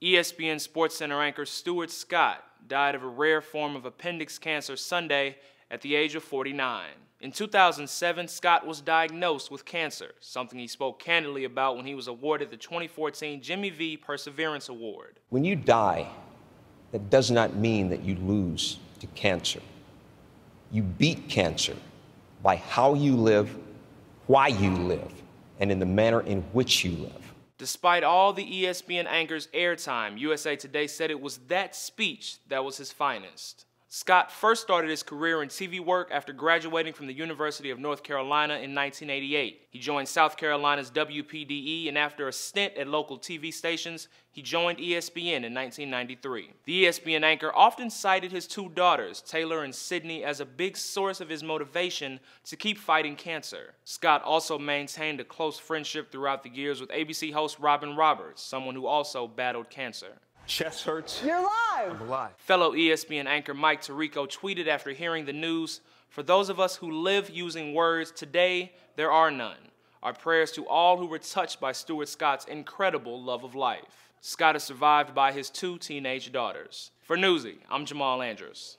ESPN SportsCenter anchor Stuart Scott died of a rare form of appendix cancer Sunday at the age of 49. In 2007, Scott was diagnosed with cancer, something he spoke candidly about when he was awarded the 2014 Jimmy V Perseverance Award. When you die, that does not mean that you lose to cancer. You beat cancer by how you live, why you live, and in the manner in which you live. Despite all the ESPN anchor's airtime, USA Today said it was that speech that was his finest. Scott first started his career in TV work after graduating from the University of North Carolina in 1988. He joined South Carolina's WPDE, and after a stint at local TV stations, he joined ESPN in 1993. The ESPN anchor often cited his two daughters, Taylor and Sydney, as a big source of his motivation to keep fighting cancer. Scott also maintained a close friendship throughout the years with ABC host Robin Roberts, someone who also battled cancer. Chest hurts. You're alive. I'm alive. Fellow ESPN anchor Mike Tirico tweeted after hearing the news, "For those of us who live using words, today there are none. Our prayers to all who were touched by Stuart Scott's incredible love of life." Scott is survived by his two teenage daughters. For Newsy, I'm Jamal Andrews.